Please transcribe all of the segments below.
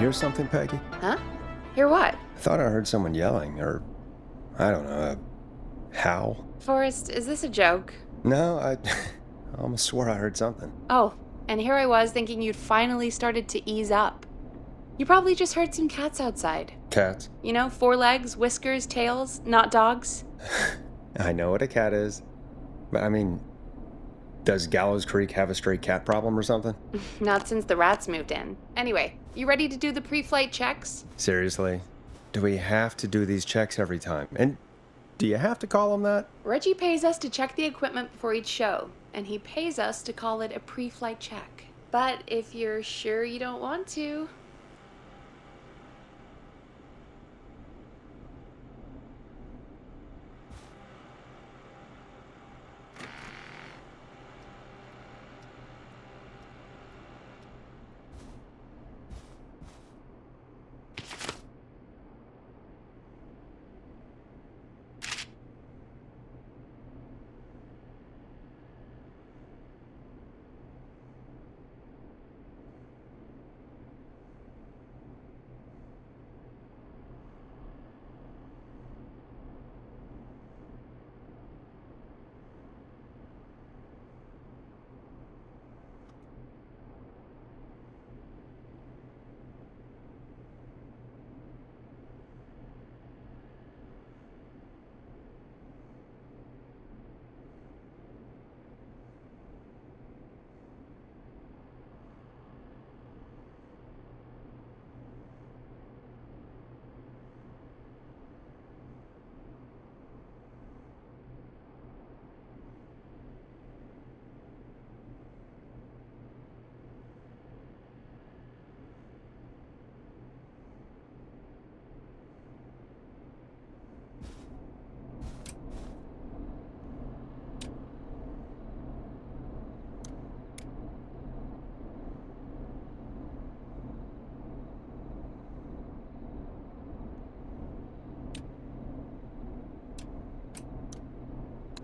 hear something, Peggy? Huh? Hear what? I thought I heard someone yelling, or, I don't know, a howl. Forrest, is this a joke? No, I almost swore I heard something. Oh, and here I was thinking you'd finally started to ease up. You probably just heard some cats outside. Cats? You know, four legs, whiskers, tails, not dogs. I know what a cat is, but I mean, does Gallows Creek have a stray cat problem or something? Not since the rats moved in. Anyway, you ready to do the pre-flight checks? Seriously? Do we have to do these checks every time? And do you have to call them that? Reggie pays us to check the equipment before each show, and he pays us to call it a pre-flight check. But if you're sure you don't want to...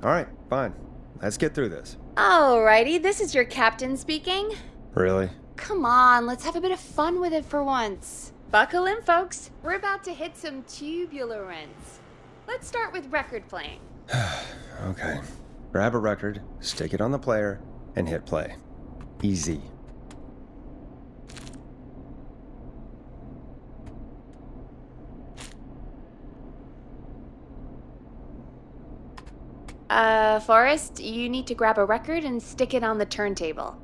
All right, fine. Let's get through this. Alrighty, this is your captain speaking. Really? Come on, let's have a bit of fun with it for once. Buckle in, folks. We're about to hit some tubular rents. Let's start with record playing. Okay. Grab a record, stick it on the player, and hit play. Easy. Forrest, you need to grab a record and stick it on the turntable.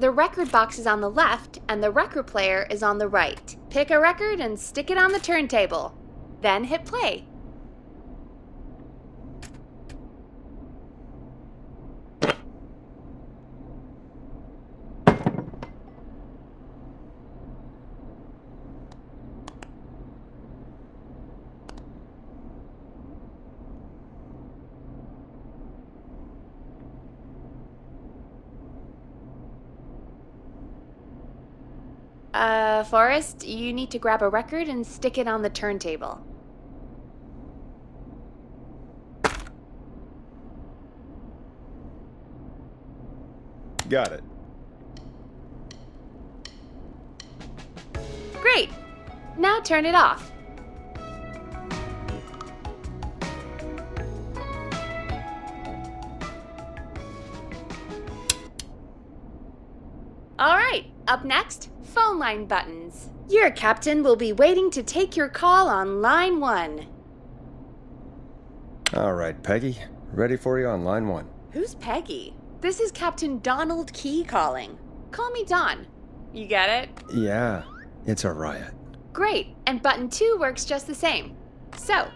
The record box is on the left, and the record player is on the right. Pick a record and stick it on the turntable. Then hit play. Forrest, you need to grab a record and stick it on the turntable. Got it. Great. Now turn it off. All right, up next, phone line buttons. Your captain will be waiting to take your call on line one. All right, Peggy. Ready for you on line one. Who's Peggy? This is Captain Donald Key calling. Call me Don. You get it? Yeah, it's a riot. Great, and button two works just the same. So,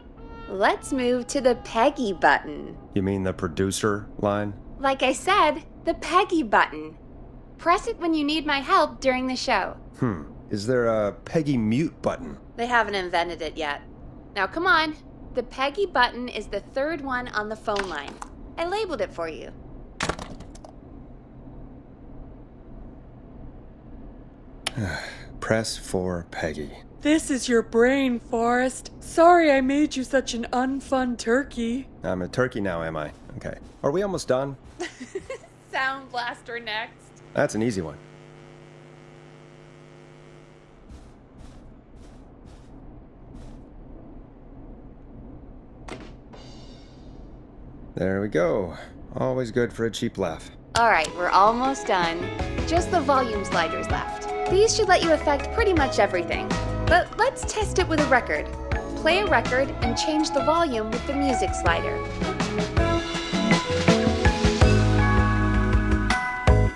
let's move to the Peggy button. You mean the producer line? Like I said, the Peggy button. Press it when you need my help during the show. Is there a Peggy mute button? They haven't invented it yet. Now come on. The Peggy button is the third one on the phone line. I labeled it for you. Press for Peggy. This is your brain, Forrest. Sorry I made you such an unfun turkey. I'm a turkey now, am I? Okay. Are we almost done? Sound blaster next. That's an easy one. There we go. Always good for a cheap laugh. All right, we're almost done. Just the volume sliders left. These should let you affect pretty much everything. But let's test it with a record. Play a record and change the volume with the music slider.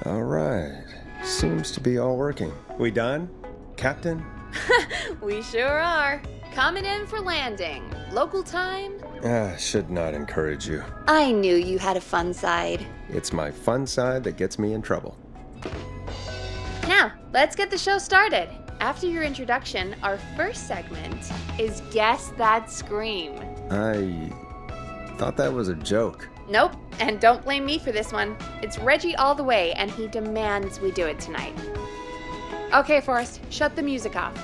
All right. Seems to be all working. We done, Captain? We sure are. Coming in for landing. Local time? Should not encourage you. I knew you had a fun side. It's my fun side that gets me in trouble. Now, let's get the show started. After your introduction, our first segment is Guess That Scream. I thought that was a joke. Nope, and don't blame me for this one. It's Reggie all the way, and he demands we do it tonight. Okay, Forrest, shut the music off.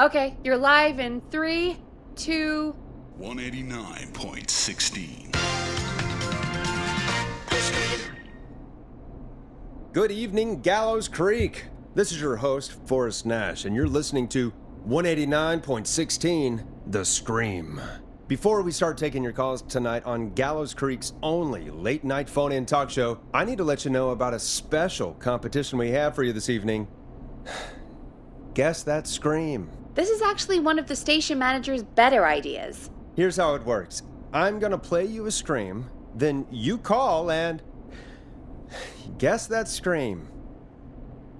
Okay, you're live in 3, 2... 189.16. Good evening, Gallows Creek. This is your host, Forrest Nash, and you're listening to 189.16, The Scream. Before we start taking your calls tonight on Gallows Creek's only late-night phone-in talk show, I need to let you know about a special competition we have for you this evening. Guess That Scream. This is actually one of the station manager's better ideas. Here's how it works. I'm gonna play you a scream, then you call and guess that scream.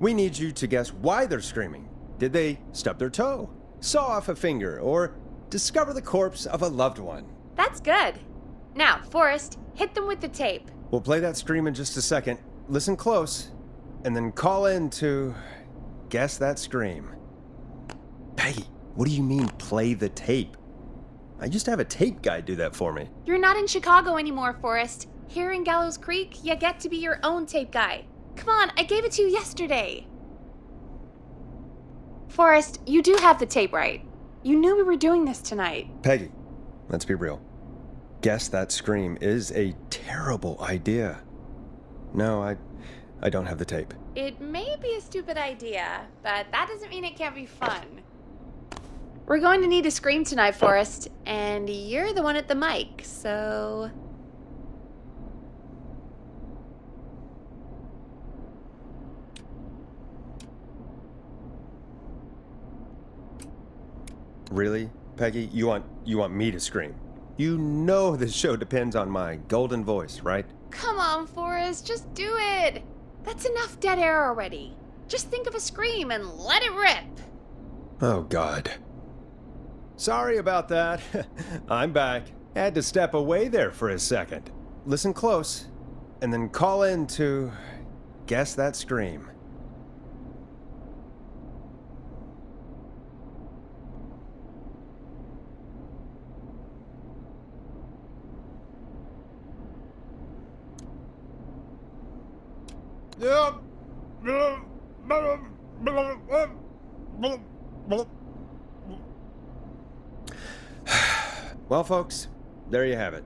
We need you to guess why they're screaming. Did they stub their toe, saw off a finger, or discover the corpse of a loved one? That's good. Now, Forrest, hit them with the tape. We'll play that scream in just a second. Listen close, and then call in to guess that scream. Peggy, what do you mean, play the tape? I used to have a tape guy do that for me. You're not in Chicago anymore, Forrest. Here in Gallows Creek, you get to be your own tape guy. Come on, I gave it to you yesterday. Forrest, you do have the tape right. You knew we were doing this tonight. Peggy, let's be real. Guess that scream is a terrible idea. No, I don't have the tape. It may be a stupid idea, but that doesn't mean it can't be fun. We're going to need a scream tonight, Forrest, and you're the one at the mic, so... Really, Peggy? You want me to scream? You know this show depends on my golden voice, right? Come on, Forrest, just do it! That's enough dead air already. Just think of a scream and let it rip! Oh, God. Sorry about that. I'm back. Had to step away there for a second. Listen close, and then call in to guess that scream. Well, folks, there you have it.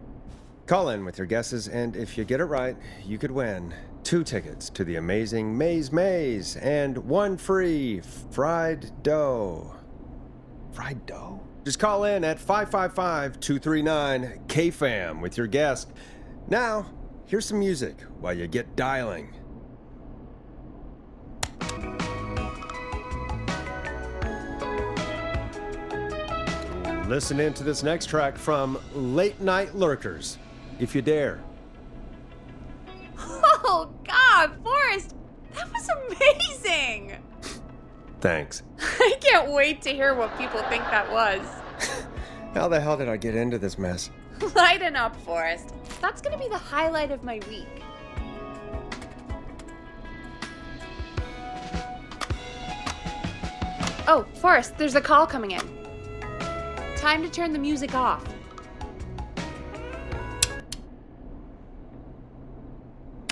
Call in with your guesses, and if you get it right, you could win 2 tickets to the amazing Maze Maze and 1 free fried dough. Fried dough? Just call in at 555-239-KFAM with your guess. Now, here's some music while you get dialing. Listen in to this next track from Late Night Lurkers, if you dare. Oh, God, Forrest, that was amazing! Thanks. I can't wait to hear what people think that was. How the hell did I get into this mess? Lighten up, Forrest. That's gonna be the highlight of my week. Oh, Forrest, there's a call coming in. Time to turn the music off.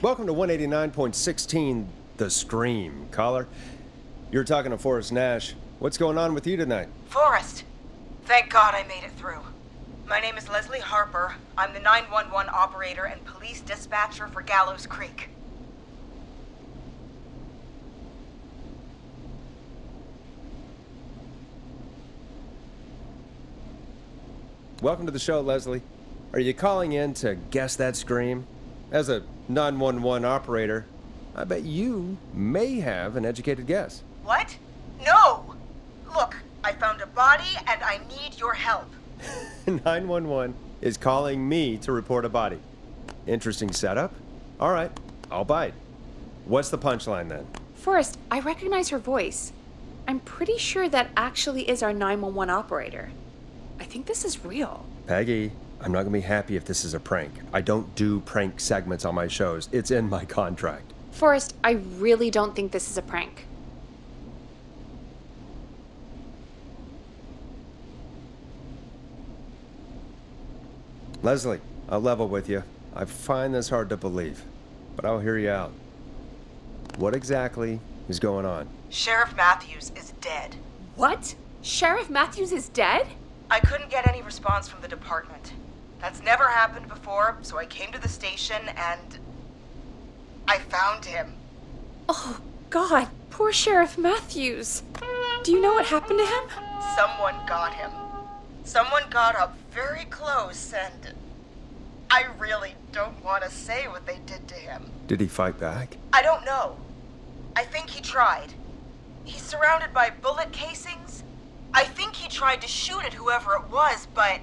Welcome to 189.16, The Scream. Caller, you're talking to Forrest Nash. What's going on with you tonight? Forrest! Thank God I made it through. My name is Leslie Harper. I'm the 911 operator and police dispatcher for Gallows Creek. Welcome to the show, Leslie. Are you calling in to guess that scream? As a 911 operator, I bet you may have an educated guess. What? No! Look, I found a body and I need your help. 911 is calling me to report a body. Interesting setup. All right, I'll bite. What's the punchline then? Forrest, I recognize her voice. I'm pretty sure that actually is our 911 operator. I think this is real. Peggy, I'm not gonna be happy if this is a prank. I don't do prank segments on my shows. It's in my contract. Forrest, I really don't think this is a prank. Leslie, I'll level with you. I find this hard to believe, but I'll hear you out. What exactly is going on? Sheriff Matthews is dead. What? Sheriff Matthews is dead? I couldn't get any response from the department. That's never happened before, so I came to the station and I found him. Oh, God, poor Sheriff Matthews. Do you know what happened to him? Someone got him. Someone got up very close, and I really don't want to say what they did to him. Did he fight back? I don't know. I think he tried. He's surrounded by bullet casings. I think he tried to shoot at whoever it was, but...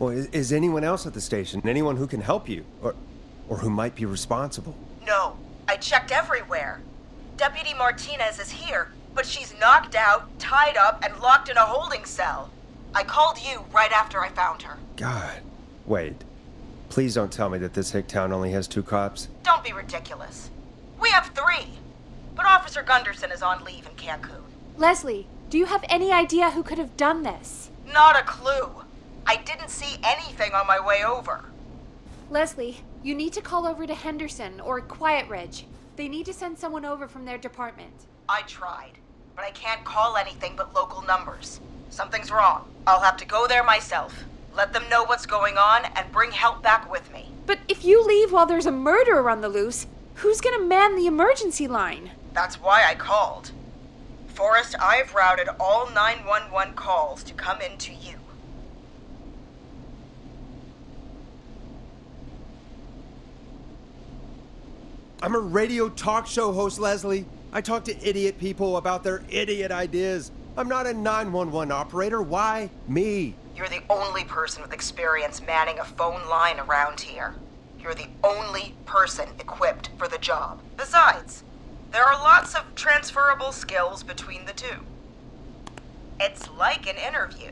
Well, is anyone else at the station? Anyone who can help you? Or who might be responsible? No. I checked everywhere. Deputy Martinez is here, but she's knocked out, tied up, and locked in a holding cell. I called you right after I found her. God. Wait. Please don't tell me that this hick town only has 2 cops. Don't be ridiculous. We have 3. But Officer Gunderson is on leave in Cancun. Leslie, do you have any idea who could have done this? Not a clue. I didn't see anything on my way over. Leslie, you need to call over to Henderson or Quiet Ridge. They need to send someone over from their department. I tried, but I can't call anything but local numbers. Something's wrong. I'll have to go there myself. Let them know what's going on and bring help back with me. But if you leave while there's a murderer on the loose, who's gonna man the emergency line? That's why I called. Forrest, I've routed all 911 calls to come in to you. I'm a radio talk show host, Leslie. I talk to idiot people about their idiot ideas. I'm not a 911 operator. Why me? You're the only person with experience manning a phone line around here. You're the only person equipped for the job. Besides, there are lots of transferable skills between the two. It's like an interview.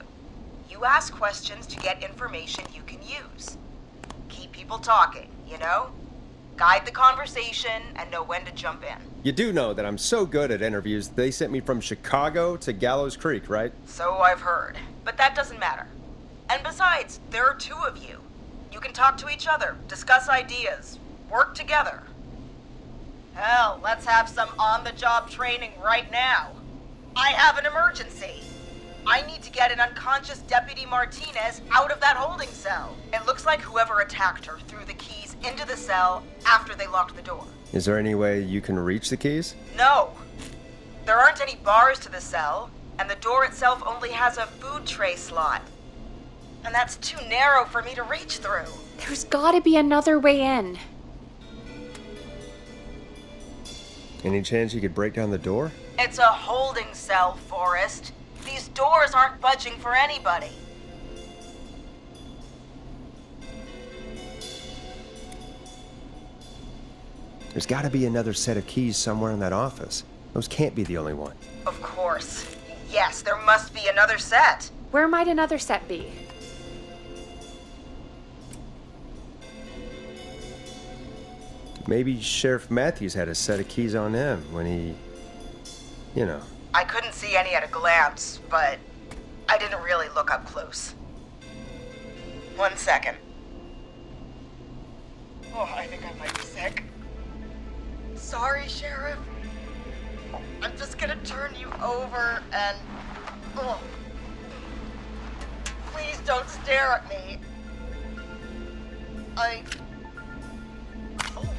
You ask questions to get information you can use. Keep people talking, you know? Guide the conversation and know when to jump in. You do know that I'm so good at interviews, they sent me from Chicago to Gallows Creek, right? So I've heard, but that doesn't matter. And besides, there are 2 of you. You can talk to each other, discuss ideas, work together. Hell, let's have some on-the-job training right now. I have an emergency. I need to get an unconscious Deputy Martinez out of that holding cell. It looks like whoever attacked her threw the keys into the cell after they locked the door. Is there any way you can reach the keys? No. There aren't any bars to the cell, and the door itself only has a food tray slot. And that's too narrow for me to reach through. There's gotta be another way in. Any chance you could break down the door? It's a holding cell, Forrest. These doors aren't budging for anybody. There's got to be another set of keys somewhere in that office. Those can't be the only one. Of course. Yes, there must be another set. Where might another set be? Maybe Sheriff Matthews had a set of keys on him when he, you know. I couldn't see any at a glance, but I didn't really look up close. 1 second. Oh, I think I might be sick. Sorry, Sheriff. I'm just gonna turn you over and... Oh. Please don't stare at me. Oh,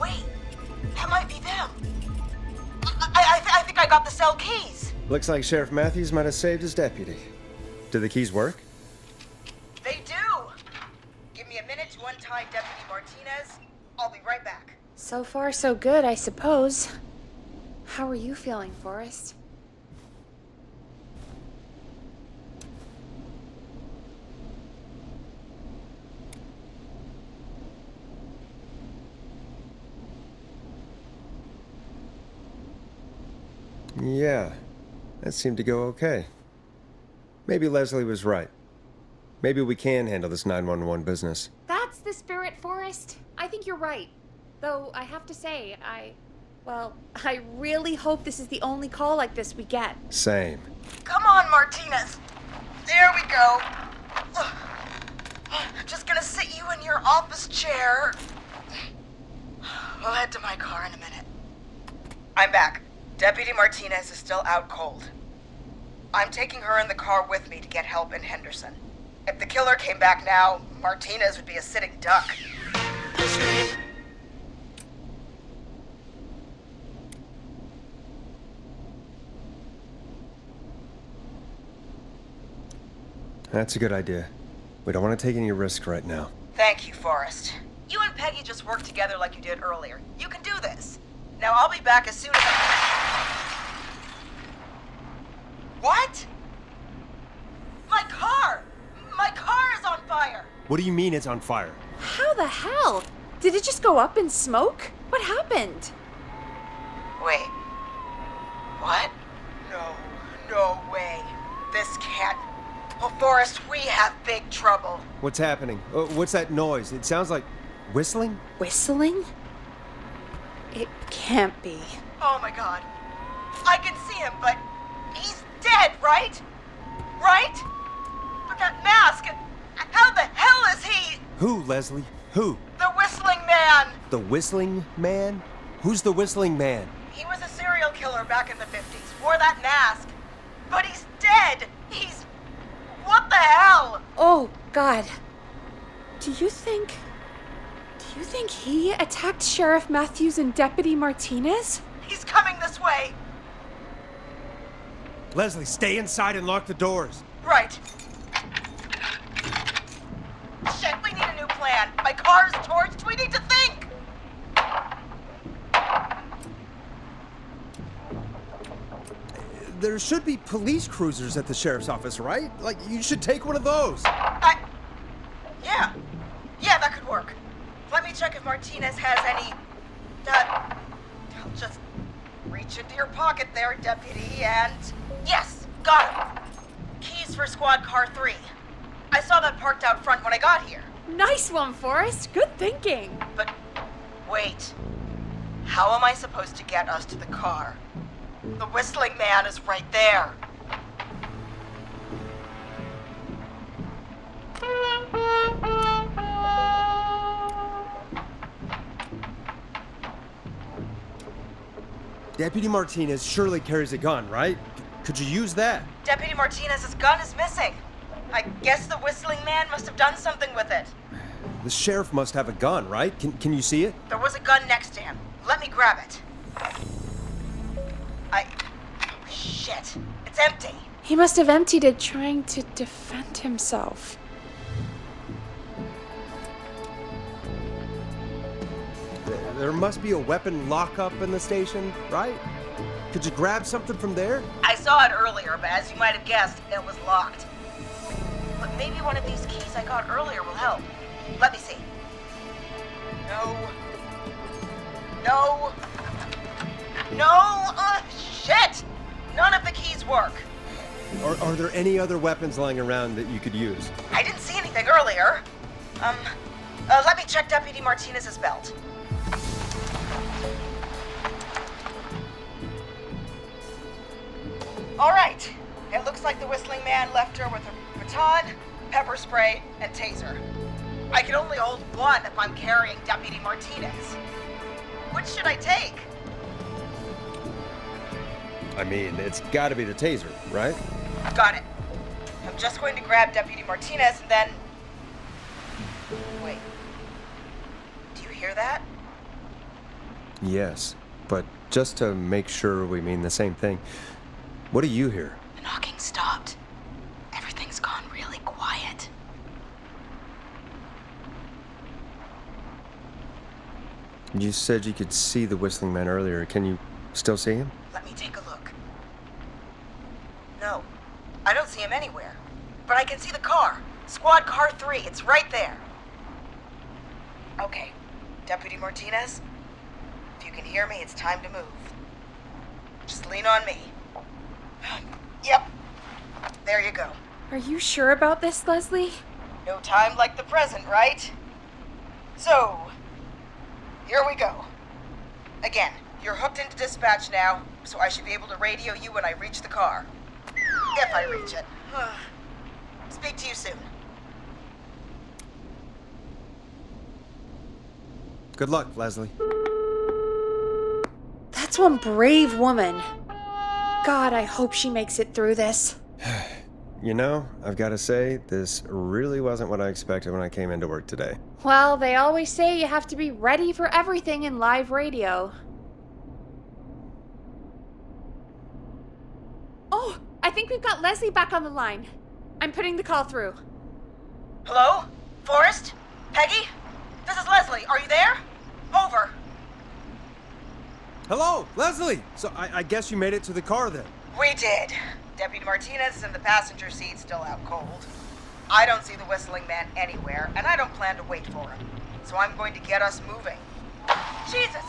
wait. That might be them. I think I got the cell keys. Looks like Sheriff Matthews might have saved his deputy. Do the keys work? They do. Give me a minute to untie Deputy Martinez. I'll be right back. So far, so good, I suppose. How are you feeling, Forrest? Yeah, that seemed to go okay. Maybe Leslie was right. Maybe we can handle this 911 business. That's the spirit, Forrest. I think you're right. Though, I have to say, I really hope this is the only call like this we get. Same. Come on, Martinez. There we go. Just gonna sit you in your office chair. We'll head to my car in a minute. I'm back. Deputy Martinez is still out cold. I'm taking her in the car with me to get help in Henderson. If the killer came back now, Martinez would be a sitting duck. That's a good idea. We don't want to take any risks right now. Thank you, Forrest. You and Peggy just worked together like you did earlier. You can do this. Now I'll be back as soon as What? My car is on fire! What do you mean it's on fire? How the hell? Did it just go up in smoke? What happened? Wait. What? No way. This can't... Oh, Forrest, we have big trouble. What's happening? What's that noise? It sounds like... whistling? Whistling? It can't be. Oh my God. I can see him, but... he's dead, right? Right? But that mask, how the hell is he? Who, Leslie? Who? The Whistling Man. The Whistling Man? Who's the Whistling Man? He was a serial killer back in the 50s, wore that mask. But he's dead. He's... what the hell? Oh, God. Do you think he attacked Sheriff Matthews and Deputy Martinez? He's coming this way. Leslie, stay inside and lock the doors. Right. Shit, we need a new plan. My car is torched. We need to think. There should be police cruisers at the sheriff's office, right? Like, you should take one of those. Yeah, that could work. Let me check if Martinez has any... I'll just reach into your pocket there, Deputy, and... Yes, got him. Keys for squad car 3. I saw that parked out front when I got here. Nice one, Forrest. Good thinking. But wait, how am I supposed to get us to the car? The Whistling Man is right there. Deputy Martinez surely carries a gun, right? Could you use that? Deputy Martinez's gun is missing. I guess the Whistling Man must have done something with it. The sheriff must have a gun, right? Can you see it? There was a gun next to him. Let me grab it. Oh, shit. It's empty. He must have emptied it trying to defend himself. There must be a weapon lockup in the station, right? Could you grab something from there? I saw it earlier, but as you might have guessed, it was locked. But maybe one of these keys I got earlier will help. Let me see. No! Shit! None of the keys work. Are there any other weapons lying around that you could use? I didn't see anything earlier. Let me check Deputy Martinez's belt. All right, it looks like the Whistling Man left her with a baton, pepper spray, and taser. I can only hold one if I'm carrying Deputy Martinez. Which should I take? I mean, it's gotta be the taser, right? Got it. I'm just going to grab Deputy Martinez and then... Wait. Do you hear that? Yes, but just to make sure we mean the same thing, what do you hear? The knocking stopped. Everything's gone really quiet. You said you could see the Whistling Man earlier. Can you still see him? Let me take a look. No, I don't see him anywhere. But I can see the car. Squad Car 3. It's right there. Okay, Deputy Martinez, if you can hear me, it's time to move. Just lean on me. Yep. There you go. Are you sure about this, Leslie? No time like the present, right? So, here we go. Again, you're hooked into dispatch now, so I should be able to radio you when I reach the car. If I reach it. Speak to you soon. Good luck, Leslie. That's one brave woman. God, I hope she makes it through this. You know, I've got to say, this really wasn't what I expected when I came into work today. Well, they always say you have to be ready for everything in live radio. Oh, I think we've got Leslie back on the line. I'm putting the call through. Hello? Forrest? Peggy? This is Leslie. Are you there? Over. Hello, Leslie! So I guess you made it to the car then. We did. Deputy Martinez is in the passenger seat, still out cold. I don't see the Whistling Man anywhere, and I don't plan to wait for him. So I'm going to get us moving. Jesus!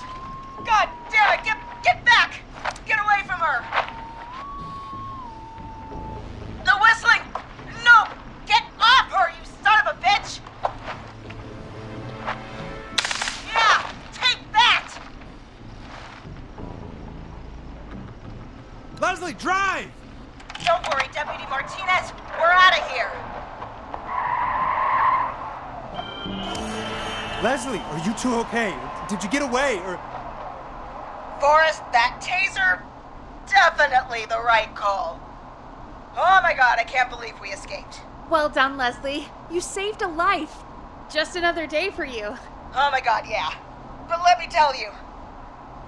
God damn it! Get back! Get away from her! The Whistling! No! Get off her, you son of a bitch! Yeah! Take that! Leslie, drive! Don't worry, Deputy Martinez. We're out of here. Leslie, are you two okay? Did you get away, or... Forrest, that taser? Definitely the right call. Oh my God, I can't believe we escaped. Well done, Leslie. You saved a life. Just another day for you. Oh my God, yeah. But let me tell you,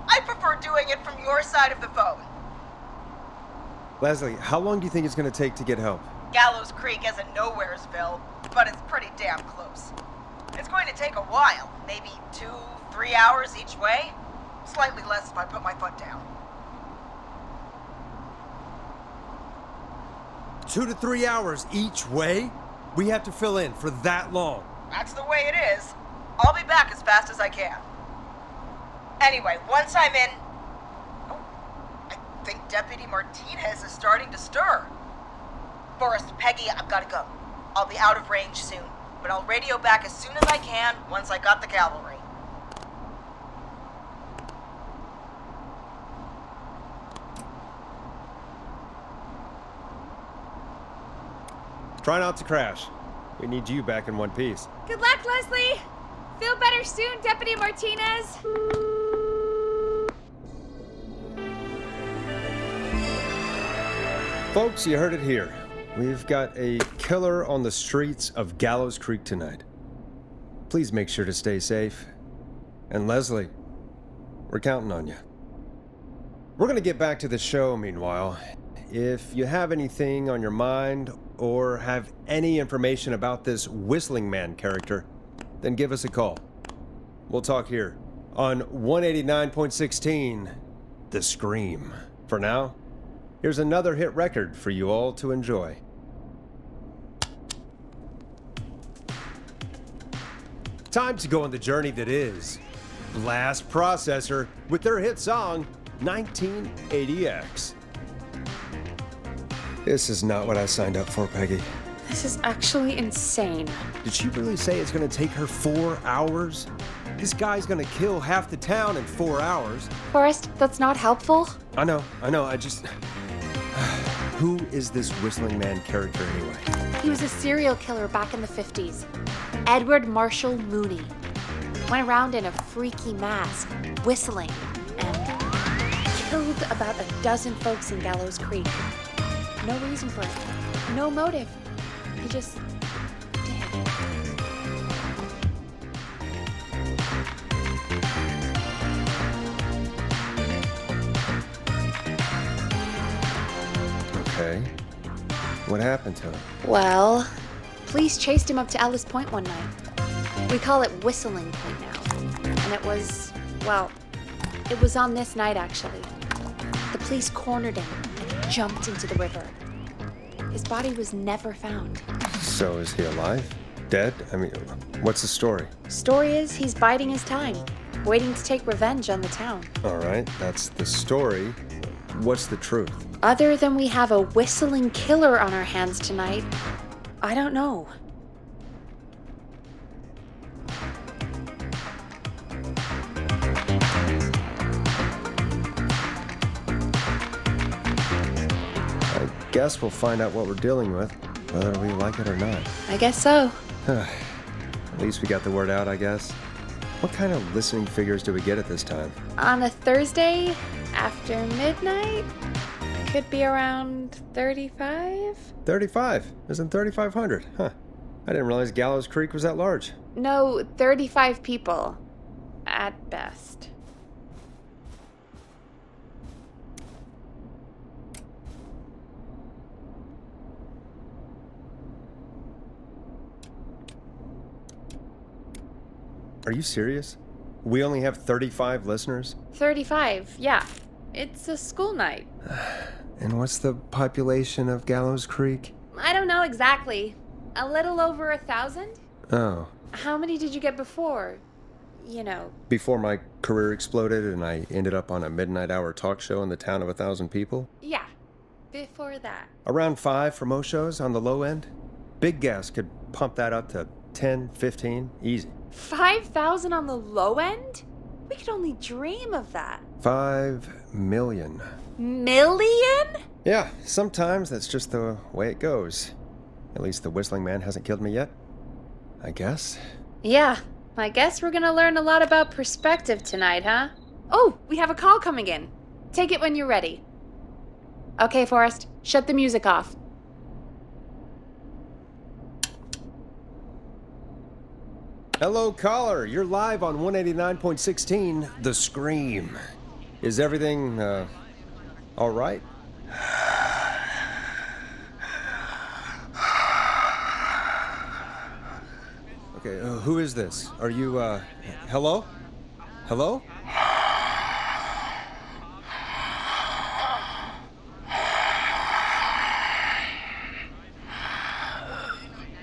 I prefer doing it from your side of the phone. Leslie, how long do you think it's going to take to get help? Gallows Creek isn't Nowheresville, but it's pretty damn close. It's going to take a while, maybe 2-3 hours each way. Slightly less if I put my foot down. 2 to 3 hours each way? We have to fill in for that long. That's the way it is. I'll be back as fast as I can. Anyway, once I'm in... I think Deputy Martinez is starting to stir. Forrest, Peggy, I've got to go. I'll be out of range soon, but I'll radio back as soon as I can once I got the cavalry. Try not to crash. We need you back in one piece. Good luck, Leslie. Feel better soon, Deputy Martinez. Folks, you heard it here. We've got a killer on the streets of Gallows Creek tonight. Please make sure to stay safe. And Leslie, we're counting on you. We're going to get back to the show meanwhile. If you have anything on your mind or have any information about this Whistling Man character, then give us a call. We'll talk here on 189.16, The Scream. For now, here's another hit record for you all to enjoy. Time to go on the journey that is Blast Processor with their hit song, 1980X. This is not what I signed up for, Peggy. This is actually insane. Did she really say it's gonna take her 4 hours? This guy's gonna kill half the town in 4 hours. Forrest, that's not helpful. I know, I just... Who is this Whistling Man character anyway? He was a serial killer back in the 50s. Edward Marshall Mooney went around in a freaky mask, whistling, and killed about a dozen folks in Gallows Creek. No reason for it, no motive. He just did. What happened to him? Well, police chased him up to Ellis Point one night. We call it Whistling Point now. And it was, well, it was on this night, actually. The police cornered him and he jumped into the river. His body was never found. So is he alive? Dead? I mean, what's the story? Story is he's biding his time, waiting to take revenge on the town. All right, that's the story. What's the truth? Other than we have a whistling killer on our hands tonight, I don't know. I guess we'll find out what we're dealing with, whether we like it or not. I guess so. At least we got the word out, I guess. What kind of listening figures do we get at this time? On a Thursday after midnight? Could be around 35? 35? As in 3,500? Huh. I didn't realize Gallows Creek was that large. No, 35 people. At best. Are you serious? We only have 35 listeners? 35, yeah. It's a school night. And what's the population of Gallows Creek? I don't know exactly. A little over 1,000? Oh. How many did you get before? You know. Before my career exploded and I ended up on a midnight hour talk show in the town of 1,000 people? Yeah, before that. Around 5 for most shows on the low end? Big Gas could pump that up to 10, 15, easy. 5,000 on the low end? We could only dream of that. 5 million. Million? Yeah, sometimes that's just the way it goes. At least the Whistling Man hasn't killed me yet, I guess. Yeah, I guess we're gonna learn a lot about perspective tonight, huh? Oh, we have a call coming in. Take it when you're ready. Okay, Forrest, shut the music off. Hello, caller. You're live on 189.16, The Scream. Is everything, all right? Okay, who is this? Are you, hello? Hello?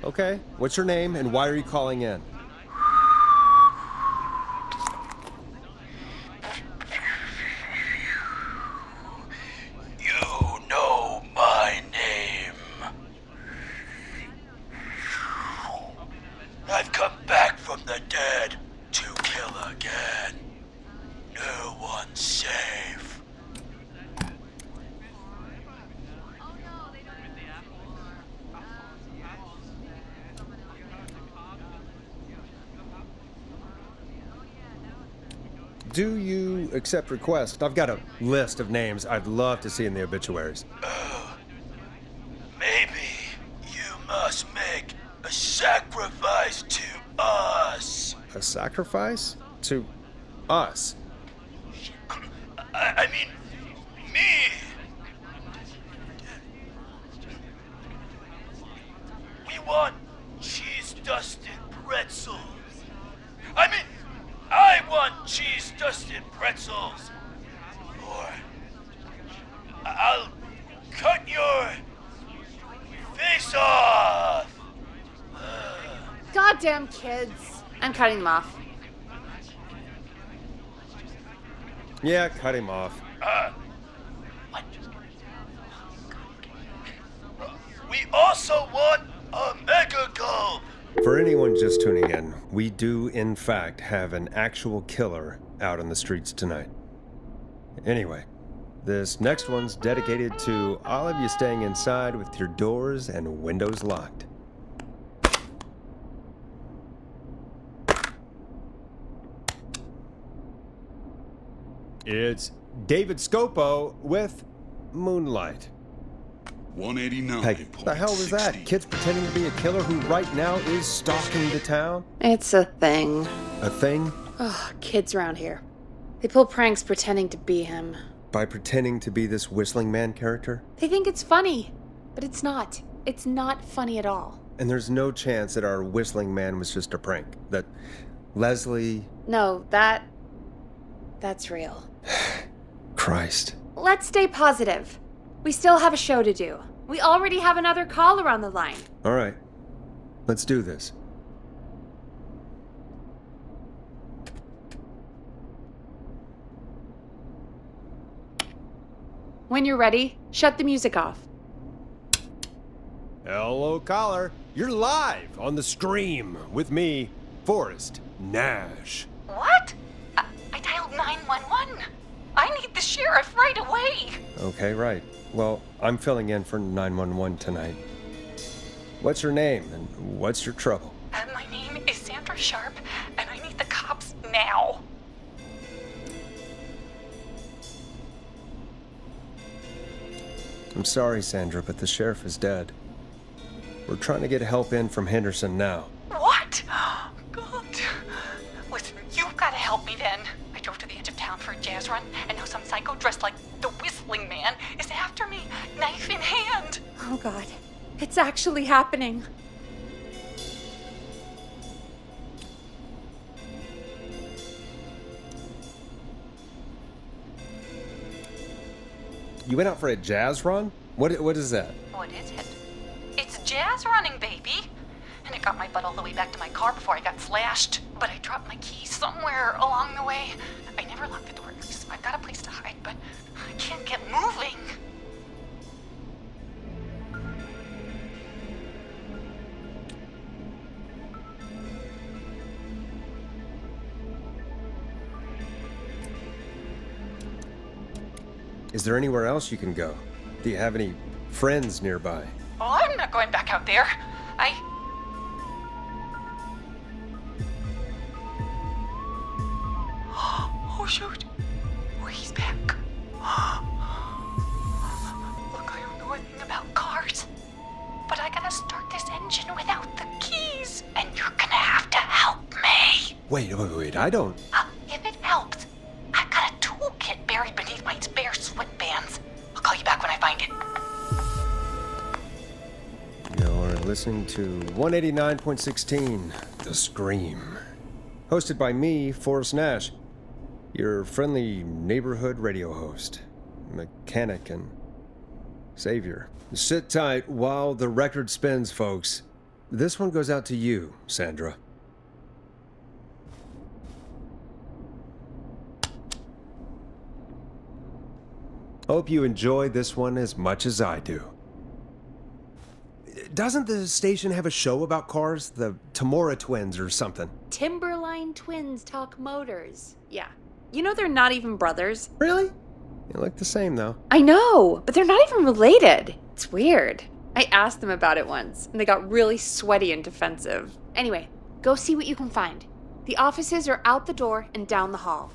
Okay, what's your name and why are you calling in? Do you accept requests? I've got a list of names I'd love to see in the obituaries. Maybe you must make a sacrifice to us. A sacrifice? To us? I mean, me. We want cheese-dusted pretzels. I mean, I want cheese-dusted pretzels, or I'll cut your face off! Goddamn kids. I'm cutting them off. Yeah, cut him off. What? We also want a mega gulp! For anyone just tuning in, we do, in fact, have an actual killer out on the streets tonight. Anyway, this next one's dedicated to all of you staying inside with your doors and windows locked. It's David Scopo with Moonlight. 189. Peggy, what the hell is that? Kids pretending to be a killer who right now is stalking the town? It's a thing. A thing? Oh, kids around here. They pull pranks pretending to be him. By pretending to be this Whistling Man character? They think it's funny, but it's not. It's not funny at all. And there's no chance that our Whistling Man was just a prank? That Leslie... No, that's real. Christ. Let's stay positive. We still have a show to do. We already have another caller on the line. All right. Let's do this. When you're ready, shut the music off. Hello, caller. You're live on The Scream with me, Forrest Nash. What? I dialed 911. I need the sheriff right away. Okay, right. Well, I'm filling in for 911 tonight. What's your name and what's your trouble? My name is Sandra Sharp, and I need the cops now. I'm sorry, Sandra, but the sheriff is dead. We're trying to get help in from Henderson now. What? God. Listen, you've got to help me then. I drove to the edge of town for a jazz run, and now some psycho dressed like the Whistling Man is after me, knife in hand. Oh, God. It's actually happening. You went out for a jazz run? What is that? What is it? It's jazz running, baby. And it got my butt all the way back to my car before I got flashed. But I dropped my keys somewhere along the way. I never locked the door, at least. I've got a place to hide, but I can't get moving. Is there anywhere else you can go? Do you have any friends nearby? Oh, I'm not going back out there. Oh, shoot. Oh, he's back. Look, I don't know a thing about cars, but I gotta start this engine without the keys, and you're gonna have to help me. Wait, I don't... if it helps, I've got a toolkit buried beneath my spare sweatbands. I'll call you back when I find it. You're listening to 189.16, The Scream. Hosted by me, Forrest Nash, your friendly neighborhood radio host, mechanic, and savior. Sit tight while the record spins, folks. This one goes out to you, Sandra. Hope you enjoy this one as much as I do. Doesn't the station have a show about cars? The Tamora Twins or something? Timberline Twins Talk Motors. Yeah. You know they're not even brothers. Really? They look the same, though. I know, but they're not even related. It's weird. I asked them about it once, and they got really sweaty and defensive. Anyway, go see what you can find. The offices are out the door and down the hall.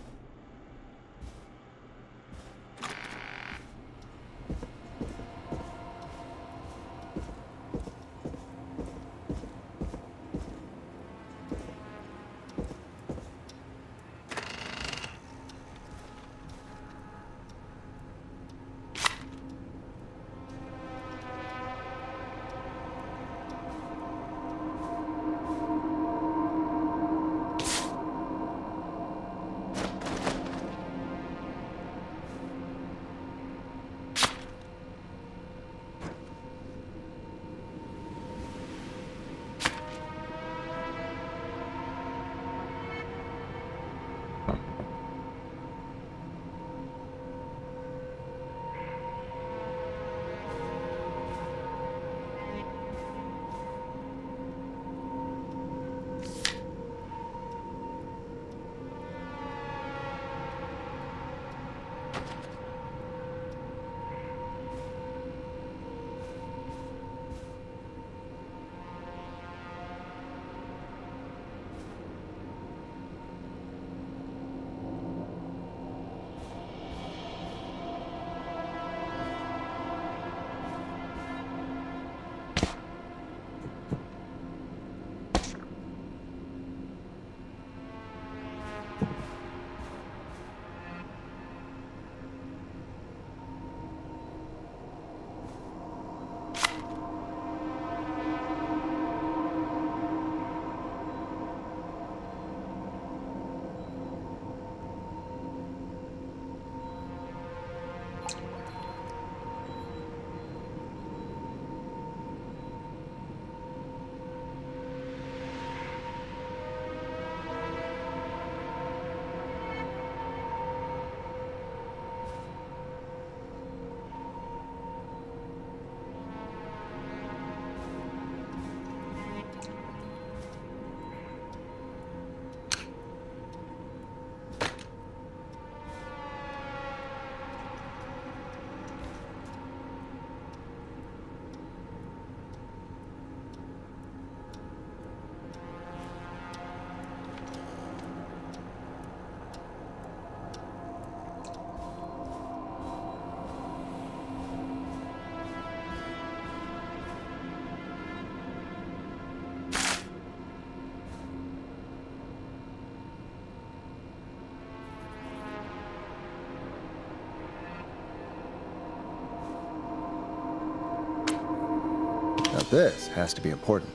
This has to be important.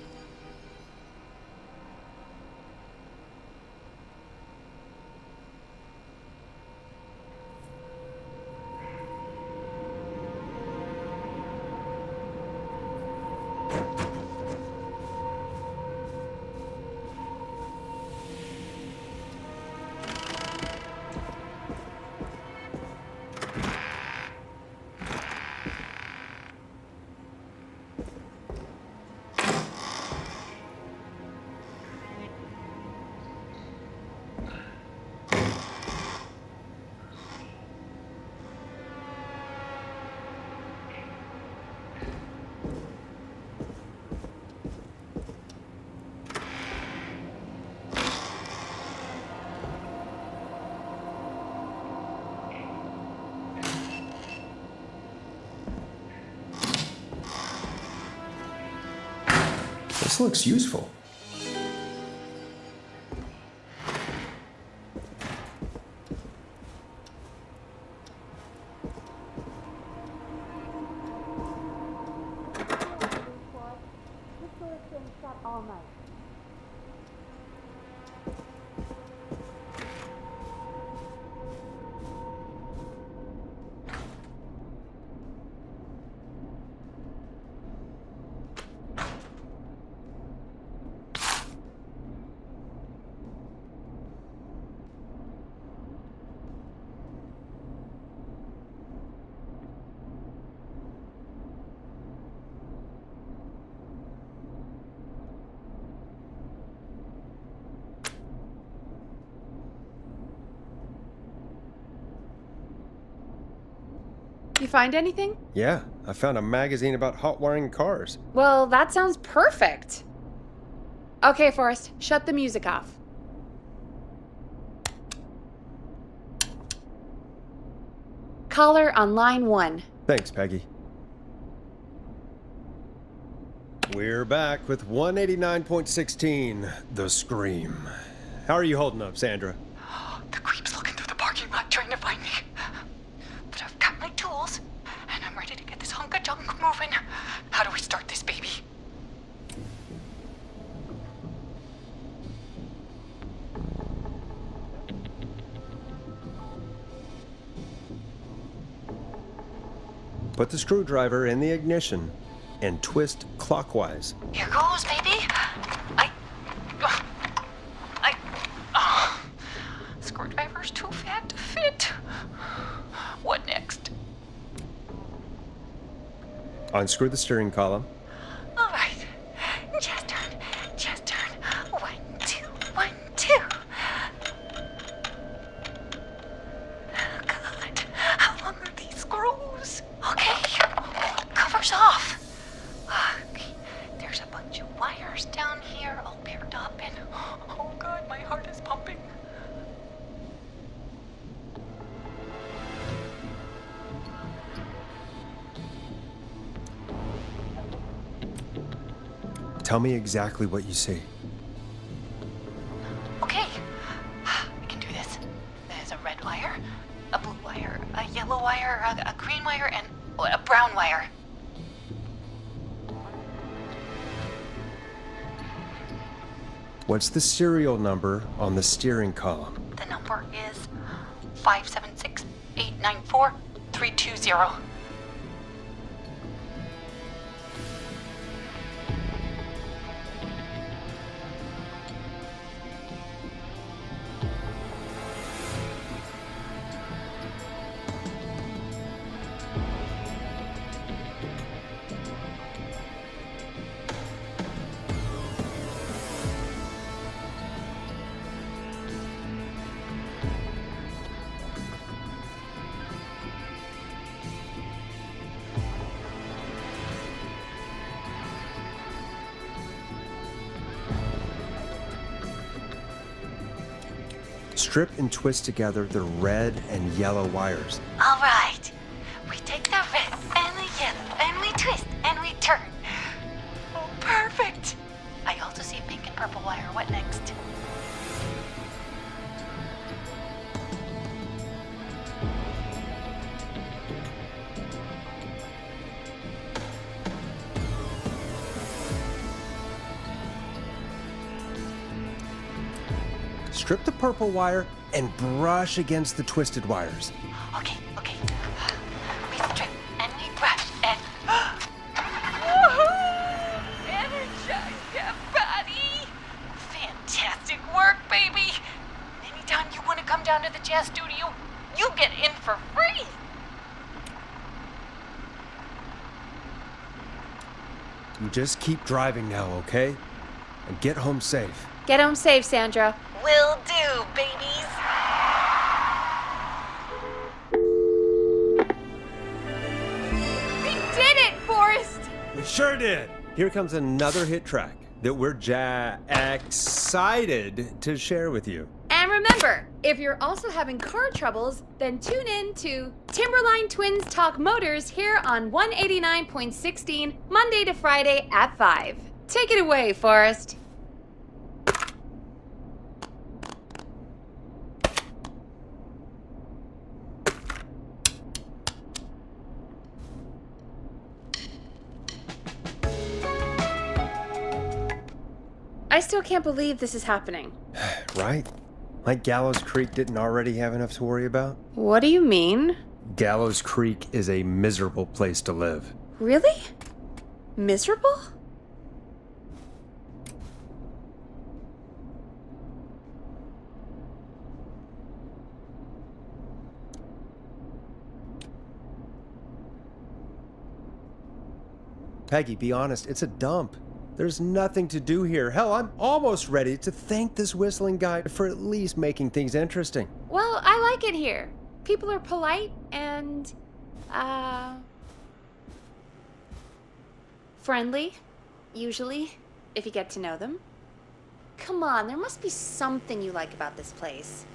This looks useful. You find anything? Yeah, I found a magazine about hot wiring cars. Well, that sounds perfect. Okay, Forrest, shut the music off. Caller on line 1. Thanks, Peggy. We're back with 189.16, The Scream. How are you holding up, Sandra? The creep's looking through the parking lot trying to find me. Moving. How do we start this baby? Put the screwdriver in the ignition and twist clockwise. Here goes, baby. Screwdriver's too fat to fit. What next? Unscrew the steering column. All right. Just turn. Just turn. 1, 2, 1, 2. God, how long are these screws? Okay. Cover's off. There's a bunch of wires down here all paired up and... Oh, God, my heart is pumping. Tell me exactly what you see. Okay, I can do this. There's a red wire, a blue wire, a yellow wire, a green wire, and a brown wire. What's the serial number on the steering column? The number is 576-894-320. Strip and twist together the red and yellow wires. All right. We take the red and the yellow and we twist and we turn. Oh, perfect. I also see pink and purple wire. What next? Strip the purple wire and brush against the twisted wires. Okay, okay. We strip and we brush and... Woohoo! Energize that body! Fantastic work, baby! Anytime you want to come down to the jazz studio, you get in for free! You just keep driving now, okay? And get home safe. Get home safe, Sandra. Will do, babies. We did it, Forrest! We sure did! Here comes another hit track that we're excited to share with you. And remember, if you're also having car troubles, then tune in to Timberline Twins Talk Motors here on 189.16, Monday to Friday at 5. Take it away, Forrest. I still can't believe this is happening. Right? Like Gallows Creek didn't already have enough to worry about? What do you mean? Gallows Creek is a miserable place to live. Really? Miserable? Peggy, be honest, it's a dump. There's nothing to do here. Hell, I'm almost ready to thank this whistling guy for at least making things interesting. Well, I like it here. People are polite and, friendly, usually, if you get to know them. Come on, there must be something you like about this place.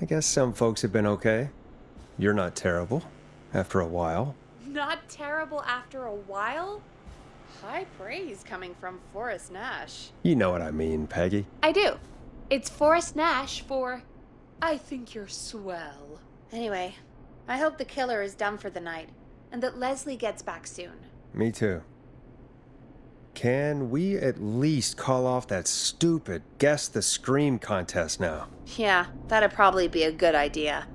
I guess some folks have been okay. You're not terrible, after a while. Not terrible after a while? High praise coming from Forrest Nash. You know what I mean, Peggy. I do. It's Forrest Nash for, I think you're swell. Anyway, I hope the killer is done for the night, and that Leslie gets back soon. Me too. Can we at least call off that stupid Guess the Scream contest now? Yeah, that'd probably be a good idea.